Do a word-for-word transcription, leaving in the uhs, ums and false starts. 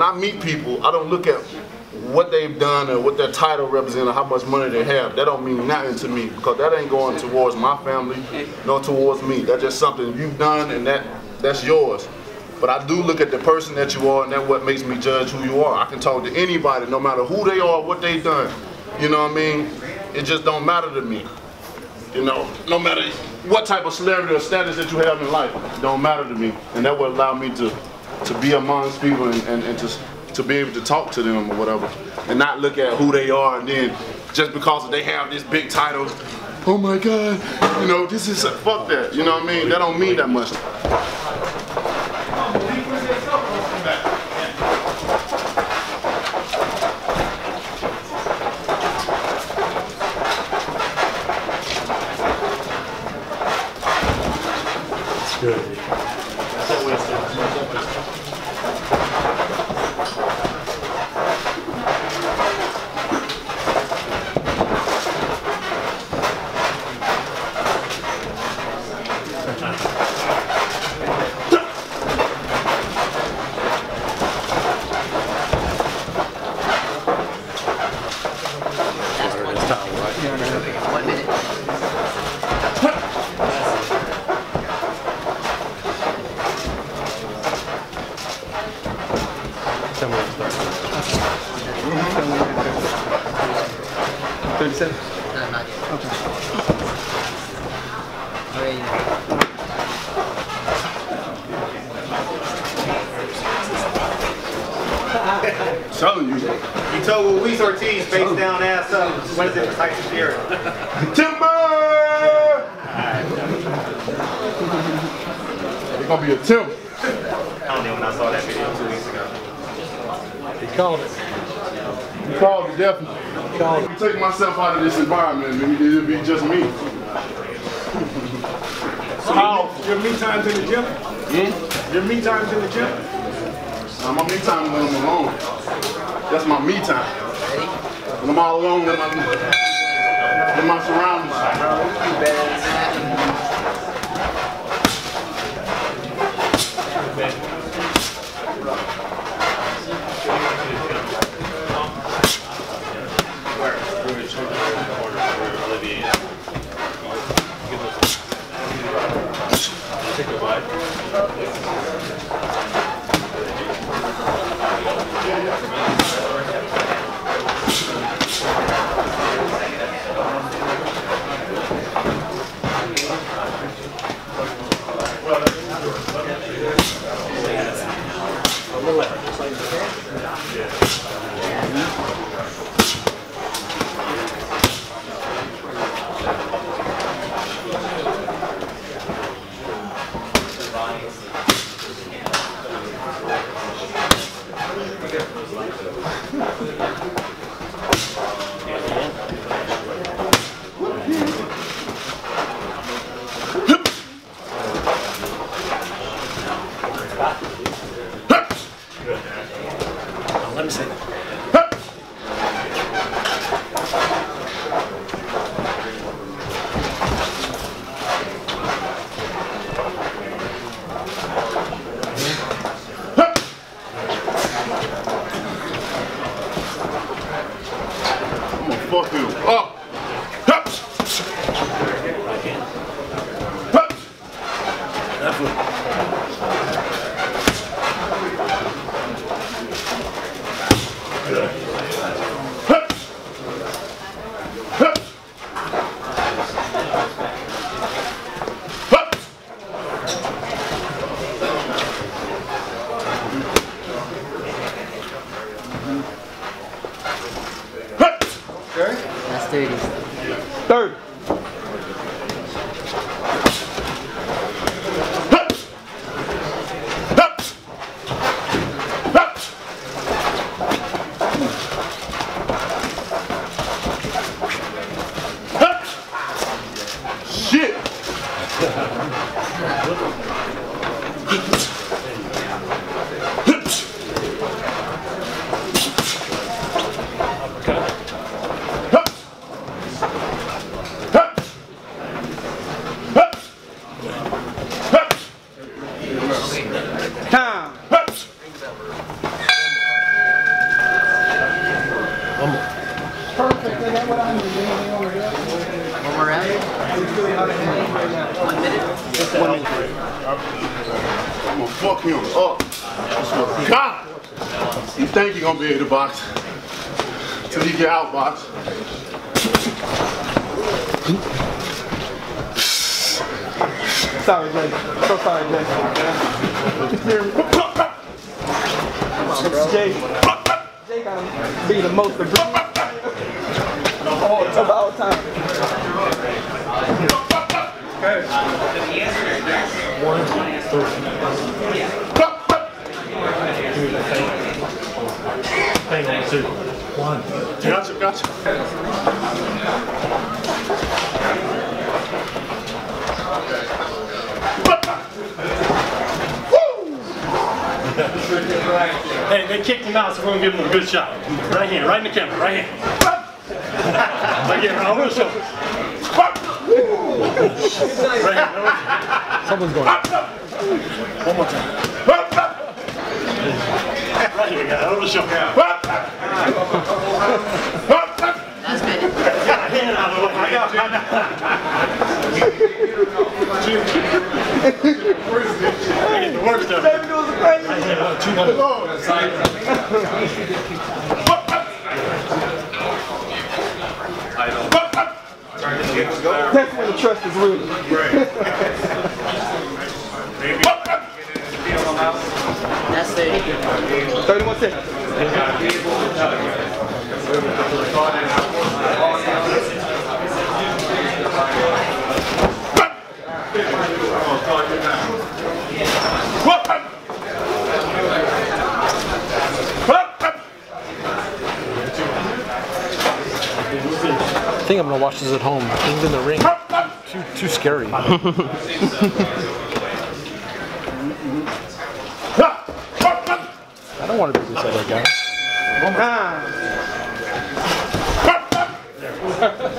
when I meet people, I don't look at what they've done or what their title represents or how much money they have. That don't mean nothing to me, because that ain't going towards my family, nor towards me. That's just something you've done, and that that's yours. But I do look at the person that you are, and that's what makes me judge who you are. I can talk to anybody, no matter who they are, what they done. You know what I mean? It just don't matter to me. You know, no matter what type of celebrity or status that you have in life, it don't matter to me. And that would allow me to, to be amongst people and, and, and to, to be able to talk to them or whatever. And not look at who they are, and then just because they have this big title, oh my God, you know, this is, a, fuck that. You know what I mean? That don't mean that much. Good. thirty-seven? No, not yet. Okay. Already know. I'm telling you. You told Luis Ortiz, face down, ass up, Wednesday for Tyson Fury. Timber! It's gonna be a Timber. I don't know when I saw that video two weeks ago. He called it. He called it, definitely. If you take myself out of this environment, it'll be just me. So oh. Your me time's in the gym? Hmm? Your me time's in the gym? Now my me time is when I'm alone. That's my me time. When I'm all alone in my, in my surroundings. Bro, let me see. Fuck you up. Hup. Hup. Hup. Hup. Hup. thirty. Third. Shit. Time. I'm gonna fuck him up. Oh, God! You think you're gonna be able to box till you get out box. Sorry, Jay. So sorry, Jay. Jay, Jay gotta be the most aggressive of all time. Okay. One, two, three. Hang two. One. Gotcha, gotcha. Hey, they kicked him out, so we're gonna give him a good shot. Right here, right in the camera, right here. Right here, on the shoulder. Someone's going. One more time. Right here, guys. Over the shoulder. That's good. Hand out of the way. I got it. The worst of it. I know. That's when the trust is real. That's it. thirty-one seconds. I think I'm gonna watch this at home. Things in the ring. Too too scary. I don't want to be this other guy.